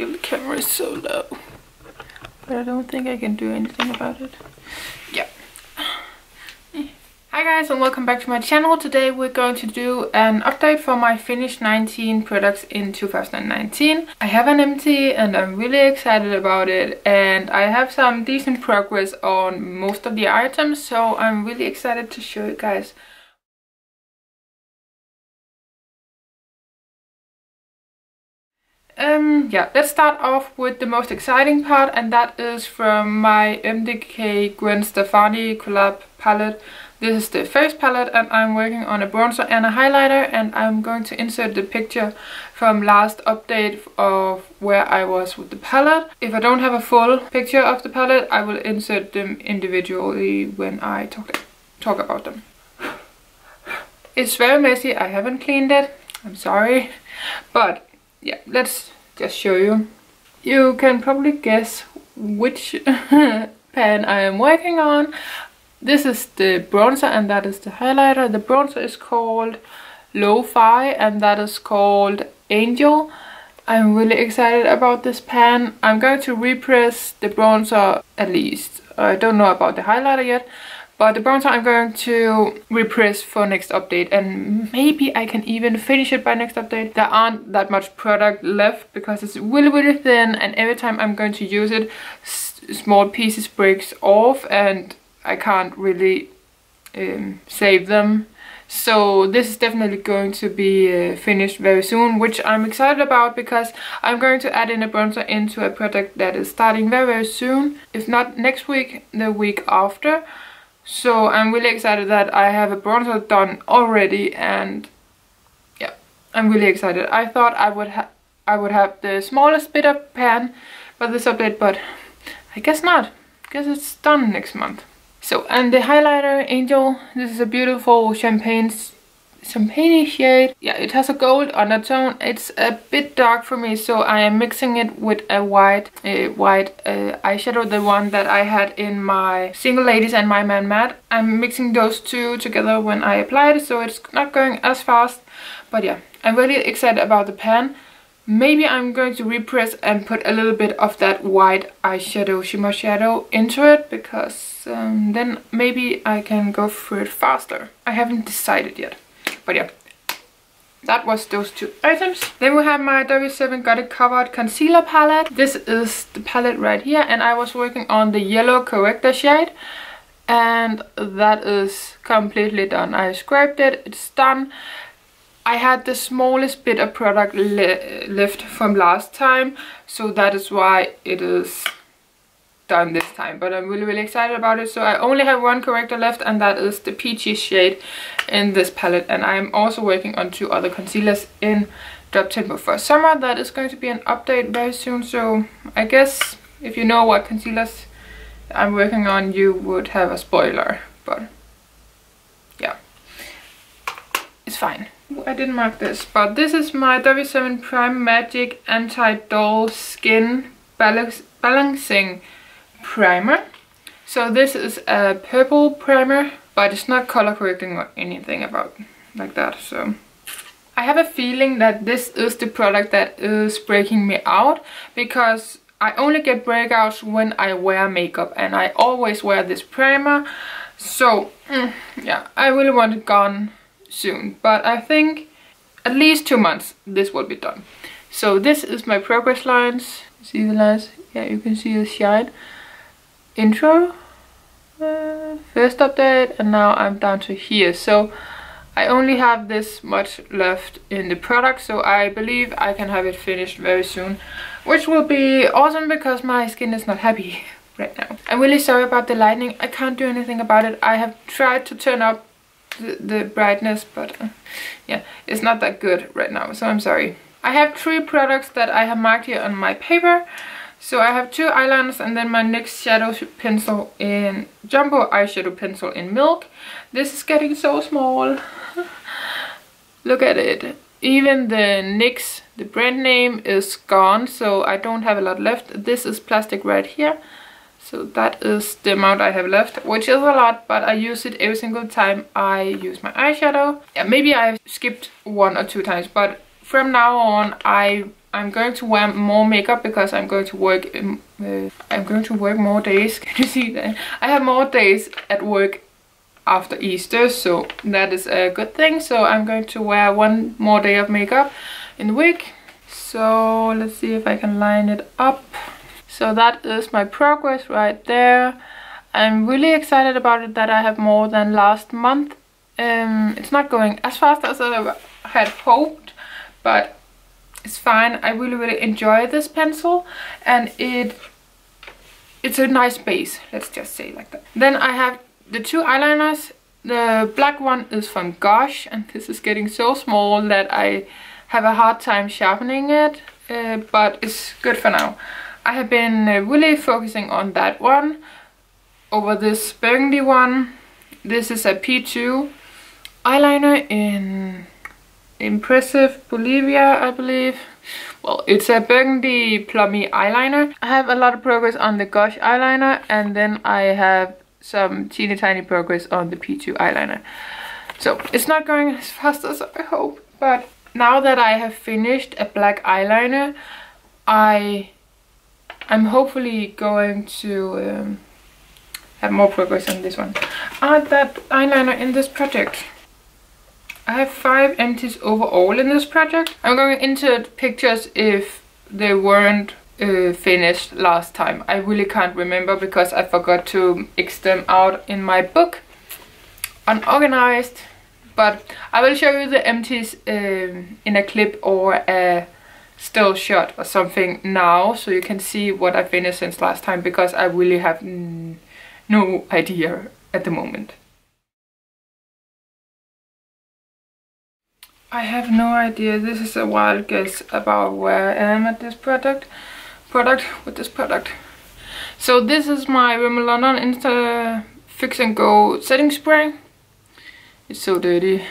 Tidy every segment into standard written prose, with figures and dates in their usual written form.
feel the camera is so low, but I don't think I can do anything about it. Yeah. Hi guys and welcome back to my channel. Today we're going to do an update for my finished 19 products in 2019. I have an empty and I'm really excited about it, and I have some decent progress on most of the items, so I'm really excited to show you guys. Let's start off with the most exciting part, and that is from my MDK Gwen Stefani Collab Palette. This is the first palette, and I'm working on a bronzer and a highlighter, and I'm going to insert the picture from last update of where I was with the palette. If I don't have a full picture of the palette, I will insert them individually when I talk about them. It's very messy, I haven't cleaned it, I'm sorry, but yeah, let's just show you. You can probably guess which pan I am working on. This is the bronzer and that is the highlighter. The bronzer is called Lo-Fi and that is called Angel. I'm really excited about this pan. I'm going to repress the bronzer at least. I don't know about the highlighter yet, but the bronzer I'm going to repress for next update, and maybe I can even finish it by next update. There aren't that much product left because it's really, really thin, and every time I'm going to use it, small pieces breaks off and I can't really save them. So this is definitely going to be finished very soon, which I'm excited about because I'm going to add in a bronzer into a product that is starting very, very soon. If not next week, the week after. So I'm really excited that I have a bronzer done already, and yeah, I'm really excited. I thought I would have the smallest bit of pan for this update, but I guess not. I guess it's done next month. So, and the highlighter Angel, this is a beautiful champagne shade. Yeah, it has a gold undertone. It's a bit dark for me, so I am mixing it with a white eyeshadow, the one that I had in my Single Ladies and my Man Matte. I'm mixing those two together when I apply it, so it's not going as fast, but yeah, I'm really excited about the pan. Maybe I'm going to repress and put a little bit of that white eyeshadow, shimmer shadow, into it, because then maybe I can go through it faster. I haven't decided yet, but yeah, that was those two items. Then we have my W7 Got It Covered Concealer Palette. This is the palette right here, and I was working on the yellow corrector shade, and that is completely done. I scraped it, it's done. I had the smallest bit of product left from last time, so that is why it is done this time, but I'm really, really excited about it. So I only have one corrector left, and that is the peachy shade in this palette, and I'm also working on two other concealers in Drop Tempo for Summer. That is going to be an update very soon, so I guess if you know what concealers I'm working on, you would have a spoiler, but yeah, it's fine. I didn't mark this, but this is my W7 Prime Magic Anti-Dull Skin Balancing Primer. So this is a purple primer, but it's not color correcting or anything about like that. So I have a feeling that this is the product that is breaking me out, because I only get breakouts when I wear makeup, and I always wear this primer. So yeah, I really want it gone soon, but I think at least 2 months this will be done. So this is my progress lines. See the lines? Yeah, you can see the shine. Intro, first update, and now I'm down to here. So I only have this much left in the product, so I believe I can have it finished very soon, which will be awesome because my skin is not happy right now. I'm really sorry about the lightning. I can't do anything about it. I have tried to turn up the brightness, but yeah, it's not that good right now, so I'm sorry. I have three products that I have marked here on my paper. So I have two eyeliners, and then my NYX shadow pencil in Jumbo eyeshadow pencil in Milk. This is getting so small. Look at it. Even the NYX, the brand name, is gone, so I don't have a lot left. This is plastic right here. So that is the amount I have left, which is a lot, but I use it every single time I use my eyeshadow. Yeah, maybe I've skipped one or two times, but from now on I I'm going to wear more makeup because I'm going to work more days. Can you see that? I have more days at work after Easter, so that is a good thing. So I'm going to wear one more day of makeup in the week. So let's see if I can line it up. So that is my progress right there. I'm really excited about it that I have more than last month. It's not going as fast as I had hoped, but it's fine. I really, really enjoy this pencil, and it's a nice base, let's just say like that. Then I have the two eyeliners. The black one is from GOSH, and this is getting so small that I have a hard time sharpening it, but it's good for now. I have been really focusing on that one over this burgundy one. This is a P2 eyeliner in Impressive Bolivia, I believe. Well, it's a burgundy plummy eyeliner. I have a lot of progress on the GOSH eyeliner, and then I have some teeny tiny progress on the P2 eyeliner. So it's not going as fast as I hope, but now that I have finished a black eyeliner, I'm hopefully going to have more progress on this one. Add that eyeliner in this project. I have 5 empties overall in this project. I'm going to insert pictures if they weren't finished last time. I really can't remember because I forgot to X them out in my book. Unorganized. But I will show you the empties in a clip or a still shot or something now, so you can see what I finished since last time, because I really have no idea at the moment. I have no idea. This is a wild guess about where I am at this product. So this is my Rimmel London Insta Fix and Go setting spray. It's so dirty,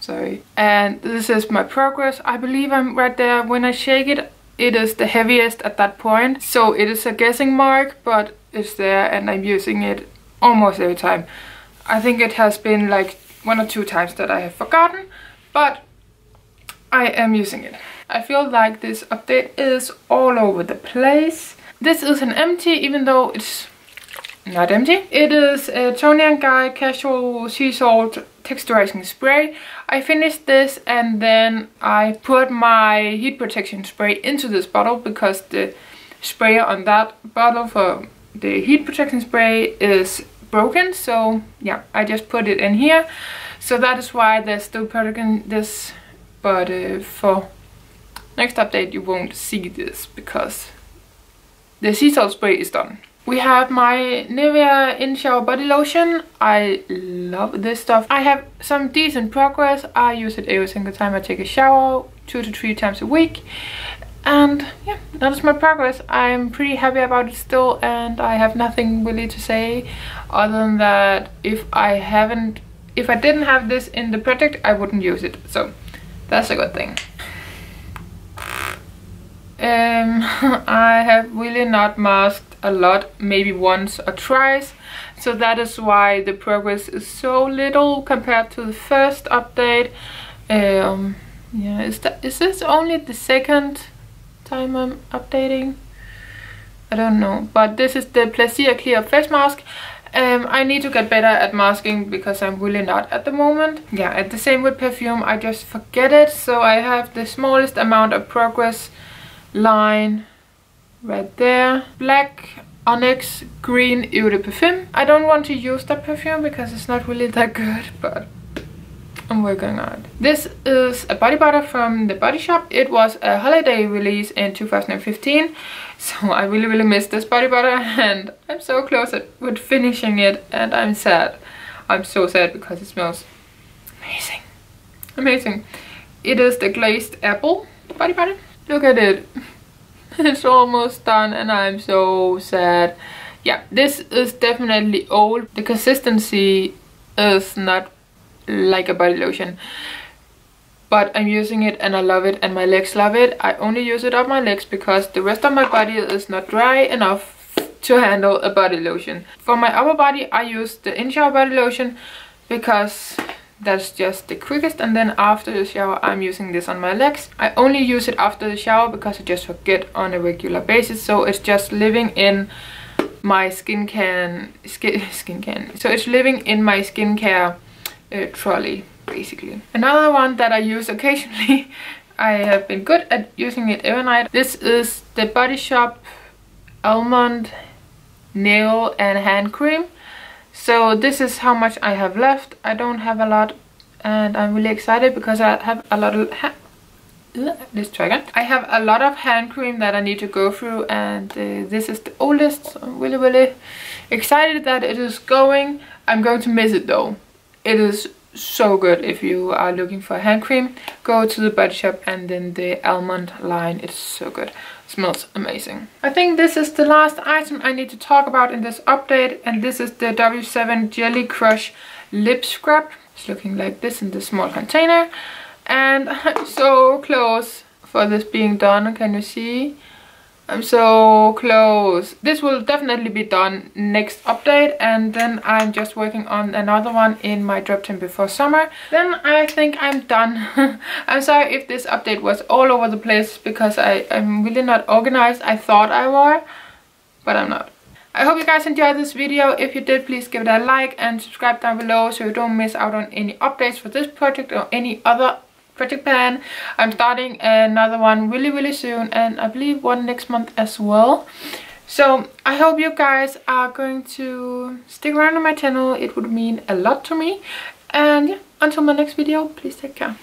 sorry. And this is my progress. I believe I'm right there. When I shake it, it is the heaviest at that point. So it is a guessing mark, but it's there, and I'm using it almost every time. I think it has been like 1 or 2 times that I have forgotten, but I am using it. I feel like this update is all over the place. This is an empty, even though it's not empty. It is a Tony and Guy Casual Sea Salt Texturizing Spray. I finished this, and then I put my heat protection spray into this bottle because the sprayer on that bottle for the heat protection spray is broken. So yeah, I just put it in here. So that is why there's still product in this, but for next update you won't see this because the sea salt spray is done. We have my Nivea in-shower body lotion. I love this stuff. I have some decent progress. I use it every single time I take a shower, 2 to 3 times a week. And yeah, that is my progress. I'm pretty happy about it still, and I have nothing really to say other than that if I didn't have this in the project, I wouldn't use it. So that's a good thing. I have really not masked a lot, maybe once or twice, so that is why the progress is so little compared to the first update. Yeah, is this only the second time I'm updating? I don't know, but this is the Plasir Clear Face Mask. I need to get better at masking because I'm really not at the moment. Yeah, and the same with perfume, I just forget it. So I have the smallest amount of progress line right there. Black Onyx Green Eau de Parfum. I don't want to use that perfume because it's not really that good, but I'm working on it. This is a body butter from The Body Shop. It was a holiday release in 2015, so I really, really miss this body butter, and I'm so close with finishing it, and I'm sad. I'm so sad because it smells amazing. Amazing. It is the glazed apple body butter. Look at it. It's almost done, and I'm so sad. Yeah, this is definitely old. The consistency is not like a body lotion, but I'm using it and I love it, and my legs love it. I only use it on my legs because the rest of my body is not dry enough to handle a body lotion. For my upper body, I use the in-shower body lotion because that's just the quickest. And then after the shower I'm using this on my legs. I only use it after the shower because I just forget on a regular basis. So it's just living in my skincare trolley basically. Another one that I use occasionally, I have been good at using it every night. This is the Body Shop Almond Nail and Hand Cream. So this is how much I have left. I don't have a lot and I'm really excited because I have a lot of I have a lot of hand cream that I need to go through, and this is the oldest, so I'm really, really excited that it is going. I'm going to miss it though. It is so good. If you are looking for hand cream, go to the Body Shop and then the almond line. It's so good. It smells amazing. I think this is the last item I need to talk about in this update, and this is the W7 Jelly Crush Lip Scrub. It's looking like this in this small container. And I'm so close for this being done. Can you see? I'm so close. This will definitely be done next update, and then I'm just working on another one in my drop tin before summer. Then I think I'm done. I'm sorry if this update was all over the place because I'm really not organized. I thought I were, but I'm not. I hope you guys enjoyed this video. If you did, please give it a like and subscribe down below so you don't miss out on any updates for this project or any other project plan. I'm starting another one really, really soon, and I believe one next month as well. So I hope you guys are going to stick around on my channel. It would mean a lot to me. And yeah, until my next video, please take care.